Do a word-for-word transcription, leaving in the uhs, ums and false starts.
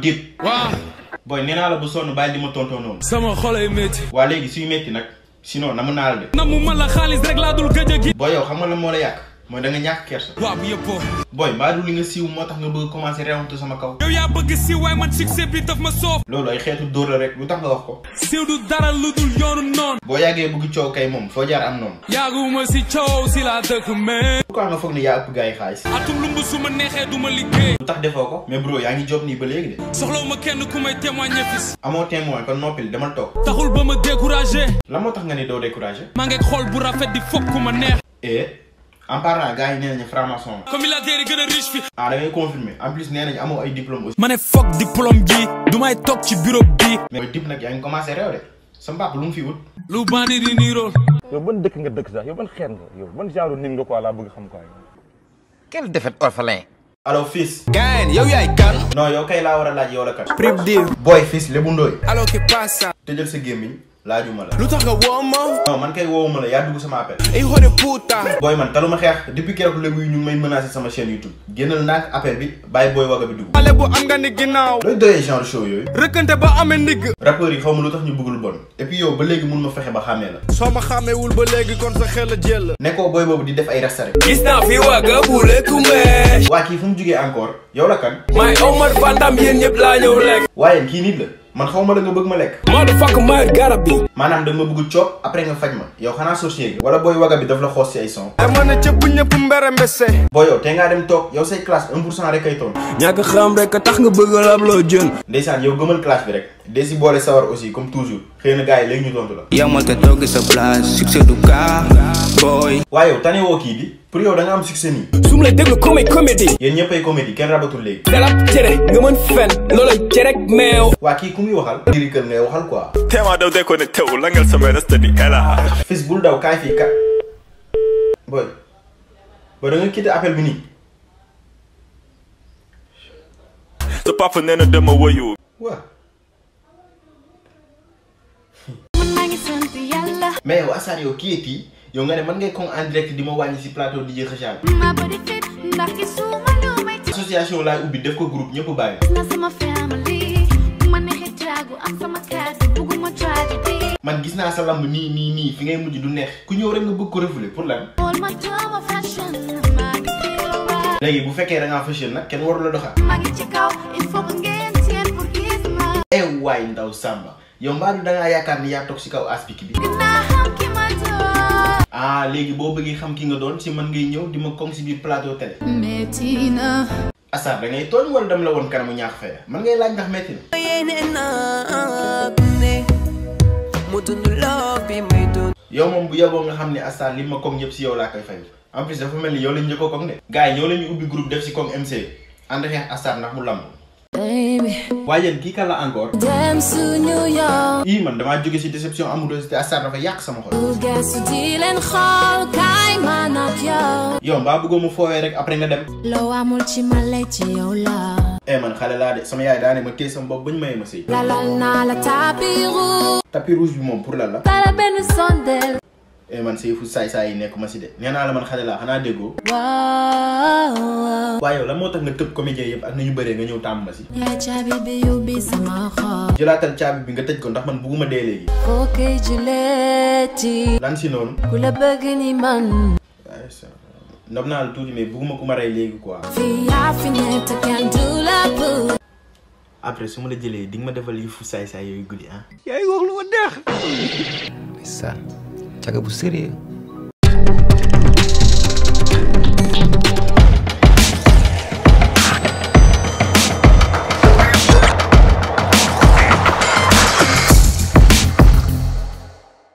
dip. waaw boy nee naa la bu sonn bàyyi di ma tontoo noonu. sama xol ay métti. waa léegi suy métti nag sinon namu naa la de. namu ma la xaalis rek laa dul gëj a gi. boy yow xam nga la moo la yàq mooy da nga ñàkk kersa. waaw yëpp. boy mbaa du li nga siiw moo tax nga bëgg commencé réewante sama kaw. yow yaa bëgg siiw waaye man succès bi daf ma soof. loolu ay xeetu dóor la rek lu tax nga wax ko. siiw du dara lu dul yoonu noonu. boo yàggee bëgg coow kay moom foo jaar am noonu. yàgguma si coow si laa dëkk mais. pourquoi nga foog ne yaa ëpp gars yi xaalis. atum lumb su ma neexee du ma liggéey. lu tax defoo ko. mais bro yaa ngi job nii ba léegi de. soxlawu ma kenn ku may témoigner fis. amoo témoin kon noppil demal toog. taxul ba ma découragé. la moo tax nga ni doo découragé. maa ngi xool bu rafet di foog ku ma neex. eh. en parlant gars yi nee nañu franc-maçon la. comme il a tey gën a riche fi. ah da ngay confirmer en plus nee nañu amoo ay diplôme aussi. ma ne foog diplôme ji du may toog ci bureau bi. mais dip nag yaa ngi commencé réew de sa mbaa lu mu fi wut. lu bandi di niirool. yow ban dëkk nga dëkk sax yow ban xeet nga yow ban genre nit nga quoi laa bëgg xam quoi. quelle défaite orphelin. allo fils. gain yow yaay kan. non yow kay laa war a laaj yow la kat. prime deal. boy fils Lébu Ndoye. allo ki passe. tëjal sa gémmiñ. laajuma la. lu tax nga woo ma. non man kay woowuma la yaa dugg sama appel. ay xore puuta. booy man taluma xeex depuis keroog léegi ñu may menacé sama chaîne YouTube. génnal naag appel bi bàyyi booy waga bi dugg. xale bu am nga ni ginnaaw. looy doyee genre show yooyu. rëkkante ba amee ndigg. rappeurs yi xaw ma lu tax ñu bëgg lu bon. et puis yow ba léegi mun ma fexe ba xàmmee la. soo ma xàmmeewul ba léegi kon sa xel a jël. nekkoo booy boobu di def ay rastare. gis naa fi waga bu lekkume. waa kii fu mu jugee encore yow la kan. may Omar Vandam yéen ñëpp laa ñëw lekk. waaye kii nit la. man xaw ma la nga bëgg ma lekk. motherfucker ma garab bi. maanaam da nga ma bëgg coop après nga faj ma. yow xanaa sorcier nga. wala booy waga bi daf la xoos si ay son. dama ne cëpp ñëpp mbere mbese. booy yow tey ngaa dem toog yow say classe un pour cent rek kay toon. ñàkk xam rek tax nga bëgg la am loo jën. ndeysaan yow gëmal classe bi rek. de si boole sawar aussi comme toujours xëy na gars yi léegi ñu tontu la. yow ma te toog sa place succès du cas booy. waaye yow tane woo kii bi. pour yow da nga am succès nii. su ma la déglu comme ay comédie. yéen ñëpp ay comédie kenn rabatul léegi. dalab cere nga mën fen loolay cere meew. waa kii ku muy waxal. diri kër ngay waxal quoi. téema daw day connecté wu langal sama reste di ela. fils bul daw kaay fii kat. booy booy da nga quitté appel bi nii. sa papa nee na dama wëyu. waaw. mais yow Assane yow kii kii. yow nga ne man ngay kon en direct di ma wàññi si plateau di jël xëcc. ma bëri fit ndax ki suuma lu may. association laay ubbi def ko groupe ñëpp bàyyi. na sama famille ma neexi jaagu am sama kàddu bugguma tragédie. man gis naa sa lamb nii nii nii fi ngay mujj du neex. ku ñëw rek nga bëgg ko refoulé pour lan. léegi bu fekkee da ngaa fashion nag kenn waru la doxal. maa ngi ci kaw il faut que ngeen seen pour gis ma. eh waay ndaw Samba yow mbaa du da ngaa yaakaar ni yaa toog si kaw aspik bi. ah léegi boo bëggee xam ki nga doon si man ngay ñëw di ma comme si biir plateau télé. métti na. Assane da ngay tooñ wala dem la woon kanamu ñaax fee man ngay laaj ndax métti na. yow moom bu yeboo nga xam ne Assane li ma comme ñëpp si yow laa koy fay en plus dafa mel ni yow lañ njëkk a comme de. gars yi ñoo la ñu ubbi groupe def si comme M C ànd xeex Assane ndax mu lamb. waaye yéen kii kan la encore. dem suñu yoon. ii man damaa jóge si déception amoureuse Assane dafa yàq sama xol. yow mbaa bëggoo mu foowee rek après nga dem. loo amul ci ma lay ci yow la. eh man xale laa de sama yaay daane ma téye sama bopp ba ñu maye ma sëy. lalal naa la tapis rouge. tapis rouge bi moom pour lan la. tala benn sondel. eh man say fu saay saay yi nekk ma si de nee naa la man xale laa xanaa déggoo. waaye yow la moo tax nga tëb comédien yëpp ak nañu bëree nga ñëw tàmm ma si. yaa caabi bi yóbbi sama xol. jëlaatal caabi bi nga tëj ko ndax man bugguma dee léegi. koo koy jëleeti. lan si noonu. ku la bëgg ni man. waaye ça ndam naa la tuuti mais bugguma ku ma rey léegi quoi. fii yaa fi ne te kenn du la bëgg. après su ma la jëlee di nga ma defal yu fu saay saay yooyu guddi ah. yaa ngi wax lu ma neex. caga bu sérieux